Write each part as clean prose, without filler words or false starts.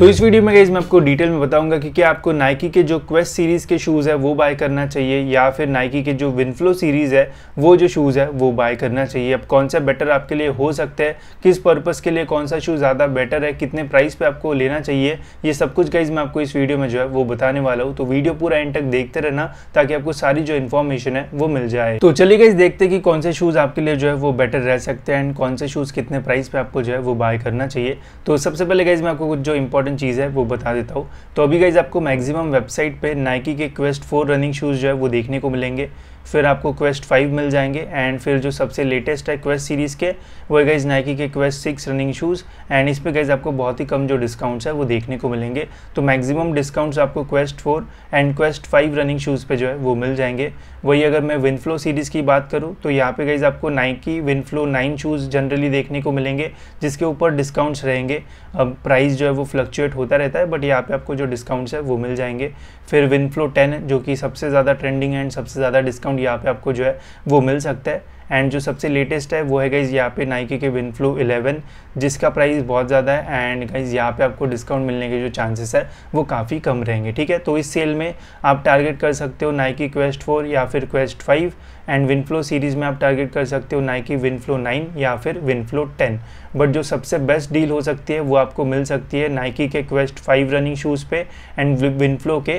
तो इस वीडियो में गाइस मैं आपको डिटेल में बताऊंगा कि क्या आपको नाइकी के जो क्वेस्ट सीरीज़ के शूज़ है वो बाय करना चाहिए या फिर नाइकी के जो विनफ्लो सीरीज़ है वो जो शूज़ है वो बाय करना चाहिए। अब कौन सा बेटर आपके लिए हो सकता है, किस पर्पज़ के लिए कौन सा शूज़ ज़्यादा बेटर है, कितने प्राइस पर आपको लेना चाहिए, ये सब कुछ गाइस मैं आपको इस वीडियो में जो है वो बताने वाला हूँ। तो वीडियो पूरा एंड तक देखते रहना ताकि आपको सारी जो इन्फॉर्मेशन है वो मिल जाए। तो चलिए गाइस देखते हैं कि कौन से शूज़ आपके लिए जो है वो बेटर रह सकते हैं एंड कौन से शूज़ कितने प्राइस पे आपको जो है वो बाय करना चाहिए। तो सबसे पहले गाइस मैं आपको कुछ जो इंपॉर्टेंट चीज़ है वो बता देता हूँ। तो अभी गाइस आपको मैक्सिमम वेबसाइट पे नाइकी के क्वेस्ट 4 रनिंग शूज़ जो है वो देखने को मिलेंगे, फिर आपको क्वेस्ट 5 मिल जाएंगे एंड फिर जो सबसे लेटेस्ट है क्वेस्ट सीरीज़ के वो है गाइस नाइकी के क्वेस्ट 6 रनिंग शूज़ एंड इस पे गाइस आपको बहुत ही कम जो डिस्काउंट्स है वो देखने को मिलेंगे। तो मैक्सिमम डिस्काउंट्स आपको Quest 4 and Quest 5 running shoes पे जो है वो मिल जाएंगे। वही अगर मैं विनफ्लो सीरीज़ की बात करूँ तो यहाँ पे गाइस आपको नाइकी विनफ्लो 9 शूज़ जनरली देखने को मिलेंगे जिसके ऊपर डिस्काउंट्स रहेंगे। अब प्राइस जो है वो फ्लक्चुएट होता रहता है बट यहाँ पर आपको जो डिस्काउंट्स है वो मिल जाएंगे। फिर विनफ्लो 10 जो कि सबसे ज़्यादा ट्रेंडिंग एंड सबसे ज़्यादा डिस्काउंट यहाँ पे आपको जो है वो मिल सकता है एंड जो सबसे लेटेस्ट है वो है गाइज़ यहाँ पे नाइकी के विनफ्लो 11 जिसका प्राइस बहुत ज़्यादा है एंड गाइज़ यहाँ पे आपको डिस्काउंट मिलने के जो चांसेस है वो काफ़ी कम रहेंगे। ठीक है, तो इस सेल में आप टारगेट कर सकते हो नाइकी क्वेस्ट 4 या फिर क्वेस्ट 5 एंड विनफ्लो सीरीज़ में आप टारगेट कर सकते हो नाइकी विनफ्लो 9 या फिर विनफ्लो 10। बट जो सबसे बेस्ट डील हो सकती है वो आपको मिल सकती है नाइकी के क्वेस्ट 5 रनिंग शूज़ पे एंड विनफ्लो के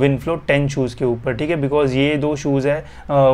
विनफ्लो 10 शूज़ के ऊपर। ठीक है, बिकॉज ये दो शूज़ है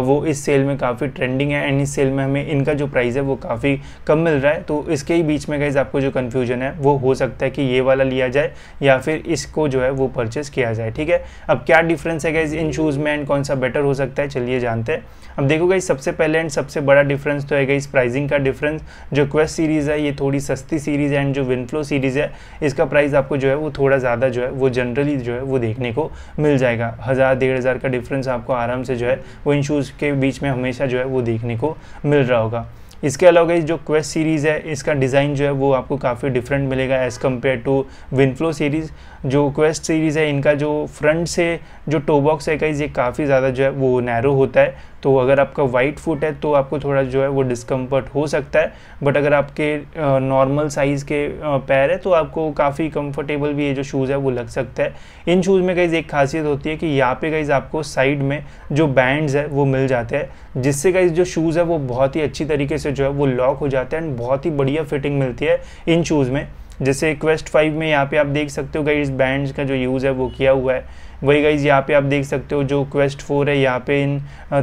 वो इस सेल में काफ़ी ट्रेंडिंग है एंड इस सेल में हमें इनका जो प्राइस है वो काफ़ी कम मिल रहा है। तो इसके ही बीच में गाइस आपको जो कन्फ्यूजन है वो हो सकता है कि ये वाला लिया जाए या फिर इसको जो है वो परचेस किया जाए। ठीक है, अब क्या डिफरेंस है गाइस इन शूज़ में एंड कौन सा बेटर हो सकता है, चलिए जानते हैं। अब देखो गाइस सबसे पहले एंड सबसे बड़ा डिफरेंस तो है गाइस प्राइसिंग का डिफरेंस। जो क्वेस्ट सीरीज़ है ये थोड़ी सस्ती सीरीज़ है एंड जो विनफ्लो सीरीज़ है इसका प्राइस आपको जो है वो थोड़ा ज़्यादा जो है वो जनरली जो है वो देखने को मिल जाएगा। 1000-1500 का डिफरेंस आपको आराम से जो है वो इन शूज़ के बीच में हमेशा जो है वो देखने को मिल रहा होगा। इसके अलावा गाइस जो क्वेस्ट सीरीज़ है इसका डिज़ाइन जो है वो आपको काफ़ी डिफरेंट मिलेगा as compared to Winflo series. जो क्वेस्ट सीरीज़ है इनका जो फ्रंट से जो टो बॉक्स है गाइस ये काफ़ी ज़्यादा जो है वो नैरो होता है। तो अगर आपका वाइड फुट है तो आपको थोड़ा जो है वो डिस्कम्फर्ट हो सकता है, बट अगर आपके नॉर्मल साइज़ के पैर है तो आपको काफ़ी कम्फर्टेबल भी ये जो शूज़ है वो लग सकता है। इन शूज़ में गाइस एक खासियत होती है कि यहाँ पे गाइस आपको साइड में जो बैंड्स है वो मिल जाते हैं जिससे गाइस जो शूज़ है वो बहुत ही अच्छी तरीके से जो है वो लॉक हो जाता है एंड बहुत ही बढ़िया फिटिंग मिलती है इन शूज़ में। जैसे क्वेस्ट 5 में यहाँ पे आप देख सकते हो गाइस बैंड्स का जो यूज़ है वो किया हुआ है। वही गाइस यहाँ पे आप देख सकते हो जो क्वेस्ट 4 है यहाँ पे इन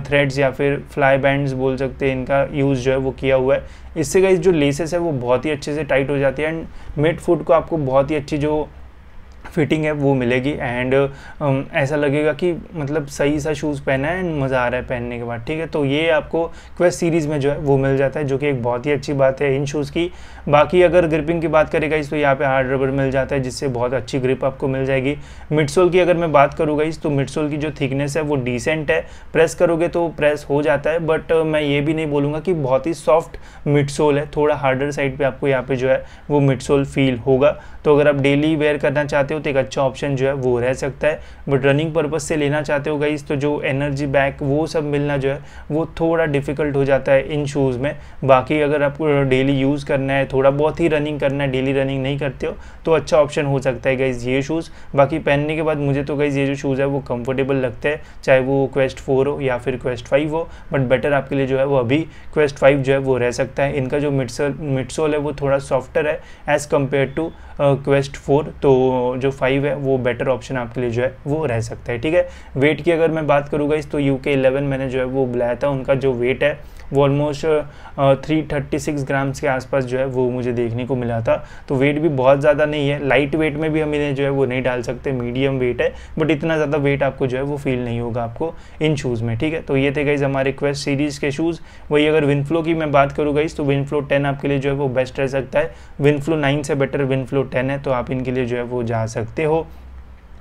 थ्रेड्स या फिर फ्लाई बैंड्स बोल सकते हैं इनका यूज़ जो है वो किया हुआ है। इससे गाइस जो लेसेस है वो बहुत ही अच्छे से टाइट हो जाती है एंड मिड फुट को आपको बहुत ही अच्छी जो फिटिंग है वो मिलेगी एंड ऐसा लगेगा कि मतलब सही सा शूज़ पहना है एंड मज़ा आ रहा है पहनने के बाद। ठीक है, तो ये आपको क्वेस्ट सीरीज़ में जो है वो मिल जाता है जो कि एक बहुत ही अच्छी बात है इन शूज़ की। बाकी अगर ग्रिपिंग की बात करें गाइस तो यहाँ पे हार्ड रबर मिल जाता है जिससे बहुत अच्छी ग्रिप आपको मिल जाएगी। मिडसोल की अगर मैं बात करूँ गाइस तो मिडसोल की जो थिकनेस है वो डिसेंट है, प्रेस करोगे तो प्रेस हो जाता है बट मैं ये भी नहीं बोलूँगा कि बहुत ही सॉफ्ट मिडसोल है, थोड़ा हार्डर साइड पर आपको यहाँ पर जो है वो मिडसोल फील होगा। तो अगर आप डेली वेयर करना चाहते तो एक अच्छा ऑप्शन जो है वो रह सकता है। बट रनिंग पर्पस से लेना चाहते हो गाइस तो जो एनर्जी बैक वो सब मिलना जो है वो थोड़ा डिफिकल्ट हो जाता है इन शूज़ में। बाकी अगर आपको डेली यूज़ करना है, थोड़ा बहुत ही रनिंग करना है, डेली रनिंग नहीं करते हो तो अच्छा ऑप्शन हो सकता है गाइस ये शूज़। बाकी पहनने के बाद मुझे तो गाइस ये जो शूज़ है वो कम्फर्टेबल लगते हैं, चाहे वो क्वेस्ट 4 हो या फिर क्वेस्ट 5 हो। बट बेटर आपके लिए जो है वो अभी क्वेस्ट 5 जो है वो रह सकता है। इनका जो मिडसोल है वो थोड़ा सॉफ्टर है एज़ कम्पेयर टू क्वेस्ट 4, तो जो 5 है वो बेटर ऑप्शन आपके लिए जो है वो रह सकता है। ठीक है, वेट की अगर मैं बात करूँगा इस तो UK 11 मैंने जो है वो बुलाया था, उनका जो वेट है वो ऑलमोस्ट 336 ग्राम्स के आसपास जो है वो मुझे देखने को मिला था। तो वेट भी बहुत ज़्यादा नहीं है, लाइट वेट में भी हम इन्हें जो है वो नहीं डाल सकते, मीडियम वेट है बट इतना ज़्यादा वेट आपको जो है वो फील नहीं होगा आपको इन शूज़ में। ठीक है, तो ये थे गाइस हमारे क्वेस्ट सीरीज़ के शूज़। वही अगर विनफ्लो की मैं बात करूँ गाइस तो विनफ्लो 10 आपके लिए जो है वो बेस्ट रह सकता है। विनफ्लो 9 से बेटर विनफ्लो 10 है, तो आप इनके लिए जो है वो जा सकते हो।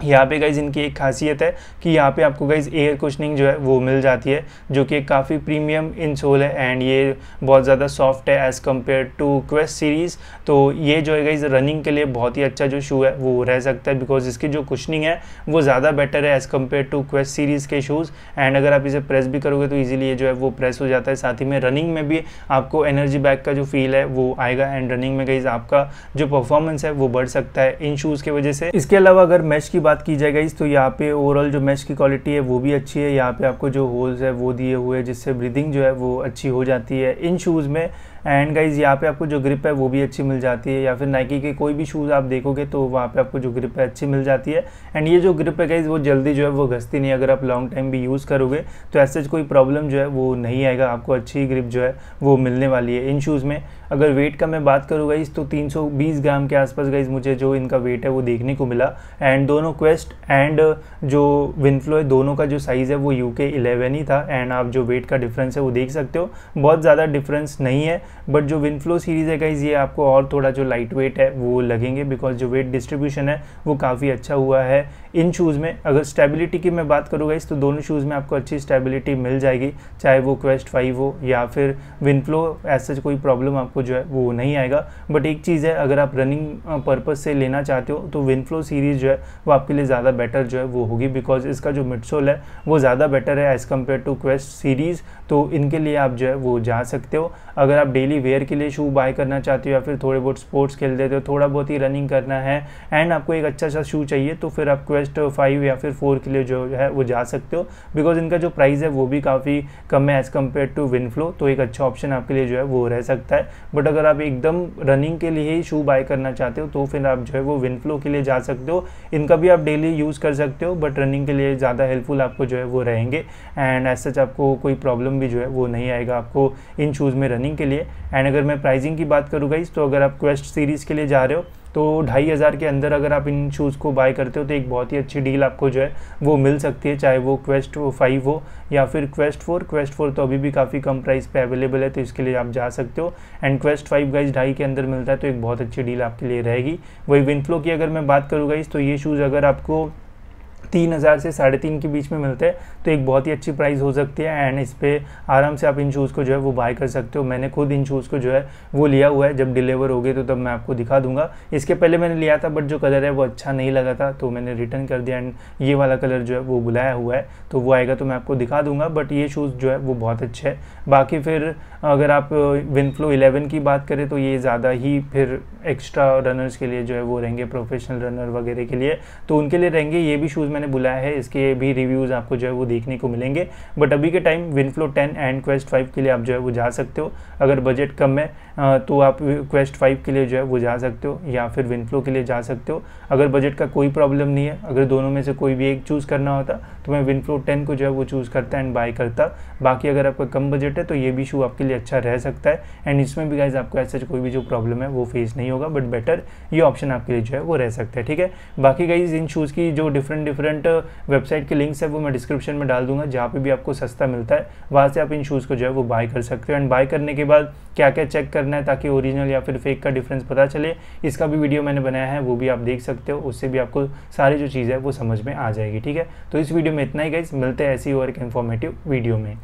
यहाँ पे गाइज़ इनकी एक खासियत है कि यहाँ पे आपको गाइज़ एयर कुशनिंग जो है वो मिल जाती है, जो कि काफ़ी प्रीमियम इंसोल है एंड ये बहुत ज़्यादा सॉफ्ट है as compared to Quest series. तो ये जो है गाइज़ रनिंग के लिए बहुत ही अच्छा जो शू है वो रह सकता है, बिकॉज इसकी जो कुशनिंग है वो ज़्यादा बेटर है as compared to Quest series के शूज़। एंड अगर आप इसे प्रेस भी करोगे तो ईजिली ये जो है वो प्रेस हो जाता है, साथ ही में रनिंग में भी आपको एनर्जी बैक का जो फील है वो आएगा एंड रनिंग में गाइज़ आपका जो परफॉर्मेंस है वो बढ़ सकता है इन शूज़ की वजह से। इसके अलावा अगर मैच की बात की जाए गाइज तो यहाँ पे ओवरऑल जो मैश की क्वालिटी है वो भी अच्छी है, यहाँ पे आपको जो होल्स है वो दिए हुए हैं जिससे ब्रीदिंग जो है वो अच्छी हो जाती है इन शूज़ में। एंड गाइज़ यहाँ पे आपको जो ग्रिप है वो भी अच्छी मिल जाती है, या फिर नाइकी के कोई भी शूज़ आप देखोगे तो वहाँ पे आपको जो ग्रिप है अच्छी मिल जाती है। एंड ये जो ग्रिप है गाइज़ वो जल्दी जो है वो घसती नहीं, अगर आप लॉन्ग टाइम भी यूज़ करोगे तो ऐसे कोई प्रॉब्लम जो है वो नहीं आएगा, आपको अच्छी ग्रिप जो है वो मिलने वाली है इन शूज़ में। अगर वेट का मैं बात करूँ गाइज़ तो 320 ग्राम के आसपास गाइज़ मुझे जो इनका वेट है वो देखने को मिला। एंड दोनों क्वेस्ट एंड जो विनफ्लो है दोनों का जो साइज़ है वो UK 11 ही था। एंड आप जो वेट का डिफरेंस है वो देख सकते हो, बहुत ज़्यादा डिफरेंस नहीं है, बट जो विनफ्लो सीरीज़ है गाइज़ ये आपको और थोड़ा जो लाइट वेट है वो लगेंगे, बिकॉज जो वेट डिस्ट्रीब्यूशन है वो काफ़ी अच्छा हुआ है इन शूज़ में। अगर स्टेबिलिटी की मैं बात करूँ गाइज़ तो दोनों शूज़ में आपको अच्छी स्टेबिलिटी मिल जाएगी, चाहे वो क्वेस्ट 5 हो या फिर विनफ्लो, ऐसा कोई प्रॉब्लम आपको जो है वो नहीं आएगा। बट एक चीज़ है, अगर आप रनिंग पर्पज़ से लेना चाहते हो तो विनफ्लो सीरीज़ जो है वो आपके लिए ज़्यादा बेटर जो है वो होगी, बिकॉज इसका जो मिडसोल है वो ज़्यादा बेटर है as compared to Quest series. तो इनके लिए आप जो है वो जा सकते हो। अगर आप डेली वेयर के लिए शू बाय करना चाहते हो या फिर थोड़े बहुत स्पोर्ट्स खेल देते हो, थोड़ा बहुत ही रनिंग करना है एंड आपको एक अच्छा सा शू चाहिए, तो फिर आप क्वेस्ट 5 या फिर 4 के लिए जो है वो जा सकते हो, बिकॉज इनका जो प्राइस है वो भी काफ़ी कम है एज़ कम्पेयर टू विनफ्लो। तो एक अच्छा ऑप्शन आपके लिए जो है वो रह सकता है। बट अगर आप एकदम रनिंग के लिए ही शू बाय करना चाहते हो तो फिर आप जो है वो विनफ्लो के लिए जा सकते हो। इनका भी आप डेली यूज़ कर सकते हो, बट रनिंग के लिए ज़्यादा हेल्पफुल आपको जो है वो रहेंगे एंड एज सच आपको कोई प्रॉब्लम भी जो है वो नहीं आएगा आपको इन शूज़ में रनिंग के लिए। एंड अगर मैं प्राइसिंग की बात करूँ गाइस तो अगर आप क्वेस्ट सीरीज़ के लिए जा रहे हो तो 2500 के अंदर अगर आप इन शूज़ को बाय करते हो तो एक बहुत ही अच्छी डील आपको जो है वो मिल सकती है, चाहे वो क्वेस्ट 5 हो या फिर क्वेस्ट 4। क्वेस्ट 4 तो अभी भी काफ़ी कम प्राइस पे अवेलेबल है, तो इसके लिए आप जा सकते हो। एंड क्वेस्ट 5 गाइज 2.5 के अंदर मिलता है, तो एक बहुत अच्छी डील आपके लिए रहेगी। वही विनफ्लो की अगर मैं बात करूँ गाइज तो ये शूज़ अगर आपको 3000 से 3500 के बीच में मिलते हैं तो एक बहुत ही अच्छी प्राइस हो सकती है एंड इस पर आराम से आप इन शूज़ को जो है वो बाय कर सकते हो। मैंने खुद इन शूज़ को जो है वो लिया हुआ है, जब डिलीवर हो गए तो तब मैं आपको दिखा दूंगा। इसके पहले मैंने लिया था बट जो कलर है वो अच्छा नहीं लगा था तो मैंने रिटर्न कर दिया एंड ये वाला कलर जो है वो बुलाया हुआ है, तो वो आएगा तो मैं आपको दिखा दूंगा। बट ये शूज़ जो है वो बहुत अच्छे है। बाकी फिर अगर आप विनफ्लो 11 की बात करें तो ये ज़्यादा ही फिर एक्स्ट्रा रनर्स के लिए जो है वो रहेंगे, प्रोफेशनल रनर वगैरह के लिए तो उनके लिए रहेंगे। ये भी शूज़ मैंने बुलाया है, इसके भी रिव्यूज़ आपको जो है वो देखने को मिलेंगे। बट अभी के टाइम विनफ्लो 10 एंड क्वेस्ट 5 के लिए आप जो है वो जा सकते हो। अगर बजट कम है तो आप क्वेस्ट 5 के लिए जो है वो जा सकते हो या फिर विनफ्लो के लिए जा सकते हो। अगर बजट का कोई प्रॉब्लम नहीं है, अगर दोनों में से कोई भी एक चूज़ करना होता तो मैं विनफ्लो 10 को जो है वो चूज़ करता एंड बाय करता। बाकी अगर आपका कम बजट है तो ये भी शू आपके लिए अच्छा रह सकता है एंड इसमें भी गाइज आपको ऐसा कोई भी जो प्रॉब्लम है वो फेस नहीं होगा, बट बेटर ये ऑप्शन आपके लिए जो है वो रह सकता है। ठीक है, बाकी गाइज इन शूज़ की जो डिफरेंट वेबसाइट के लिंक्स है वो मैं डिस्क्रिप्शन में डाल दूंगा, जहाँ पे भी आपको सस्ता मिलता है वहाँ से आप इन शूज़ को जो है वो बाय कर सकते हो। एंड बाय करने के बाद क्या क्या चेक करना है ताकि ओरिजिनल या फिर फेक का डिफरेंस पता चले, इसका भी वीडियो मैंने बनाया है, वो भी आप देख सकते हो, उससे भी आपको सारी जो चीज़ है वो समझ में आ जाएगी। ठीक है, तो इस वीडियो में इतना ही गाइस, मिलते हैं ऐसी और एक इन्फॉर्मेटिव वीडियो में।